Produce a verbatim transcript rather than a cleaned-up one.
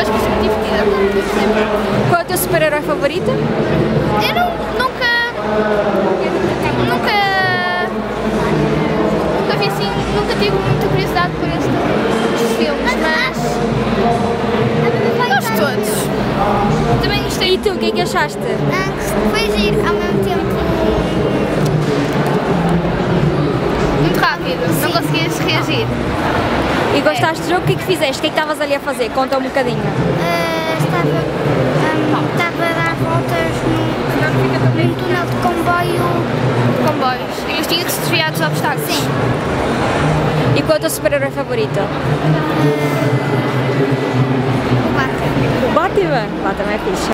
mas que sempre divertida. Sempre. Qual é o teu super-herói favorito? Eu não, nunca... Nunca... Nunca vi assim, nunca tive muita curiosidade por estes filmes, mas... Gosto de todos. Também gostei. E tu, o que é que achaste? Ah, foi giro, ao mesmo tempo. Muito rápido, sim. Não conseguias reagir. E gostaste do jogo? O que é que fizeste? O que é que estavas ali a fazer? Conta um bocadinho. Uh, estava, um, estava a dar voltas num, num túnel de comboio. De comboios. E eles tinham que se desviar dos obstáculos. Sim. E qual é o teu super-herói favorito? Uh, o Batman. O Batman? Batman é fixe.